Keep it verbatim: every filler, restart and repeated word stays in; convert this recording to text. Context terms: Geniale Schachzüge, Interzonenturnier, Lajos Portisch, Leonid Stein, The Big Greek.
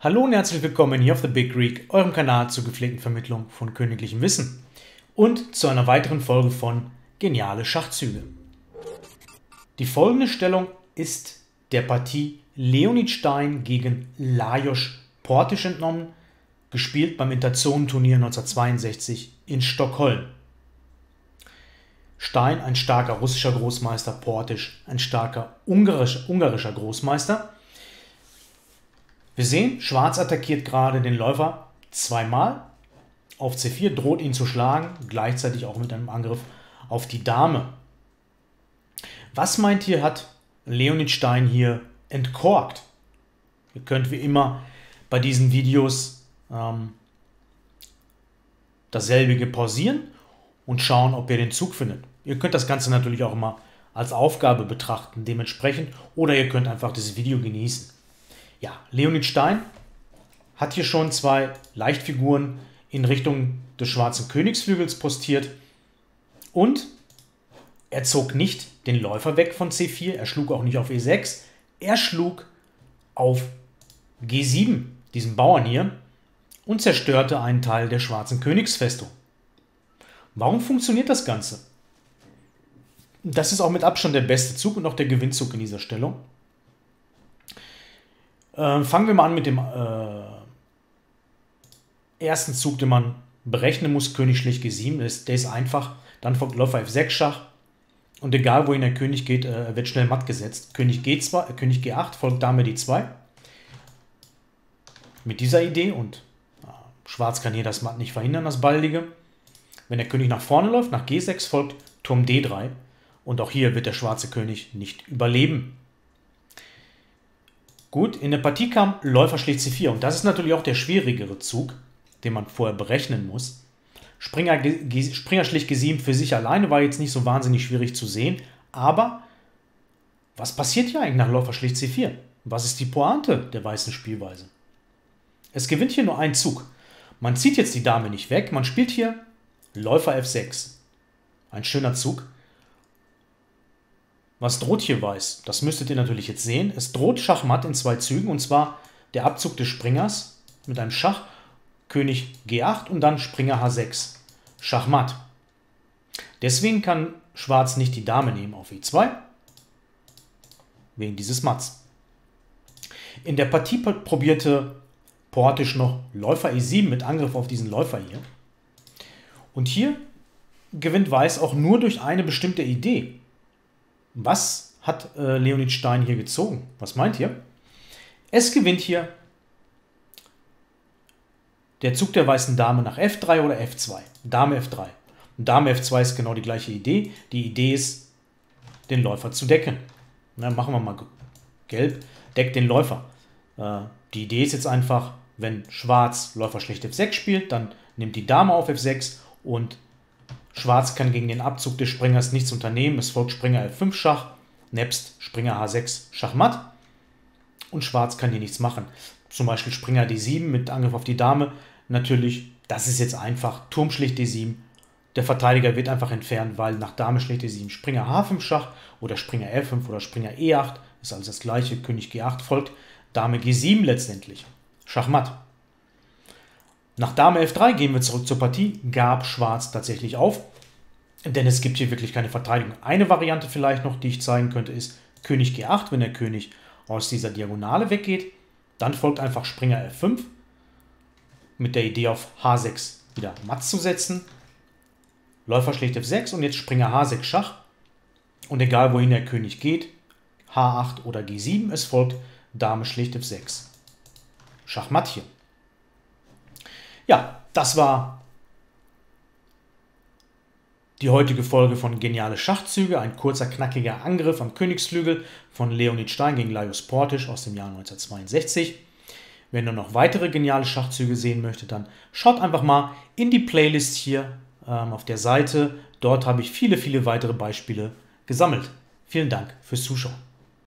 Hallo und herzlich willkommen hier auf The Big Greek, eurem Kanal zur gepflegten Vermittlung von königlichem Wissen und zu einer weiteren Folge von Geniale Schachzüge. Die folgende Stellung ist der Partie Leonid Stein gegen Lajos Portisch entnommen, gespielt beim Interzonenturnier neunzehnhundertzweiundsechzig in Stockholm. Stein, ein starker russischer Großmeister, Portisch, ein starker ungarisch, ungarischer Großmeister. Wir sehen, Schwarz attackiert gerade den Läufer zweimal auf C vier, droht ihn zu schlagen, gleichzeitig auch mit einem Angriff auf die Dame. Was meint ihr, hat Leonid Stein hier entkorkt? Ihr könnt wie immer bei diesen Videos ähm, dasselbe pausieren und schauen, ob ihr den Zug findet. Ihr könnt das Ganze natürlich auch immer als Aufgabe betrachten, dementsprechend, oder ihr könnt einfach dieses Video genießen. Ja, Leonid Stein hat hier schon zwei Leichtfiguren in Richtung des schwarzen Königsflügels postiert und er zog nicht den Läufer weg von C vier, er schlug auch nicht auf E sechs, er schlug auf G sieben, diesen Bauern hier, und zerstörte einen Teil der schwarzen Königsfestung. Warum funktioniert das Ganze? Das ist auch mit Abstand der beste Zug und auch der Gewinnzug in dieser Stellung. Fangen wir mal an mit dem äh, ersten Zug, den man berechnen muss. König schlägt G sieben, ist, der ist einfach. Dann folgt Läufer F sechs Schach. Und egal, wohin der König geht, äh, wird schnell matt gesetzt. König G zwei, äh, König G acht, folgt Dame D zwei. Mit dieser Idee. Und äh, Schwarz kann hier das Matt nicht verhindern, das Baldige. Wenn der König nach vorne läuft, nach G sechs, folgt Turm D drei. Und auch hier wird der schwarze König nicht überleben. Gut, in der Partie kam Läufer schlägt C vier und das ist natürlich auch der schwierigere Zug, den man vorher berechnen muss. Springer, G, Springer schlägt G sieben für sich alleine war jetzt nicht so wahnsinnig schwierig zu sehen, aber was passiert hier eigentlich nach Läufer schlägt C vier? Was ist die Pointe der weißen Spielweise? Es gewinnt hier nur ein Zug. Man zieht jetzt die Dame nicht weg, man spielt hier Läufer F sechs. Ein schöner Zug. Was droht hier Weiß? Das müsstet ihr natürlich jetzt sehen. Es droht Schachmatt in zwei Zügen, und zwar der Abzug des Springers mit einem Schach, König G acht und dann Springer H sechs. Schachmatt. Deswegen kann Schwarz nicht die Dame nehmen auf E zwei, wegen dieses Matts. In der Partie probierte Portisch noch Läufer E sieben mit Angriff auf diesen Läufer hier. Und hier gewinnt Weiß auch nur durch eine bestimmte Idee. Was hat äh, Leonid Stein hier gezogen? Was meint ihr? Es gewinnt hier der Zug der weißen Dame nach F drei oder F zwei. Dame F drei. Und Dame F zwei ist genau die gleiche Idee. Die Idee ist, den Läufer zu decken. Na, machen wir mal gelb. Deckt den Läufer. Äh, die Idee ist jetzt einfach, wenn Schwarz Läufer schlecht F sechs spielt, dann nimmt die Dame auf F sechs und Schwarz kann gegen den Abzug des Springers nichts unternehmen. Es folgt Springer F fünf Schach, nebst Springer H sechs Schachmatt. Und Schwarz kann hier nichts machen. Zum Beispiel Springer D sieben mit Angriff auf die Dame. Natürlich, das ist jetzt einfach. Turm schlägt D sieben. Der Verteidiger wird einfach entfernt, weil nach Dame schlägt D sieben Springer H fünf Schach oder Springer F fünf oder Springer E acht. Ist alles das gleiche. König G acht folgt Dame G sieben letztendlich. Schachmatt. Nach Dame F drei gehen wir zurück zur Partie, gab Schwarz tatsächlich auf, denn es gibt hier wirklich keine Verteidigung. Eine Variante vielleicht noch, die ich zeigen könnte, ist König G acht, wenn der König aus dieser Diagonale weggeht, dann folgt einfach Springer F fünf mit der Idee auf H sechs wieder matt zu setzen. Läufer schlägt F sechs und jetzt Springer H sechs Schach und egal wohin der König geht, H acht oder G sieben, es folgt Dame schlägt F sechs. Schachmatt hier. Ja, das war die heutige Folge von Geniale Schachzüge, ein kurzer, knackiger Angriff am Königsflügel von Leonid Stein gegen Lajos Portisch aus dem Jahr neunzehnhundertzweiundsechzig. Wenn ihr noch weitere geniale Schachzüge sehen möchtet, dann schaut einfach mal in die Playlist hier ähm, auf der Seite. Dort habe ich viele, viele weitere Beispiele gesammelt. Vielen Dank fürs Zuschauen.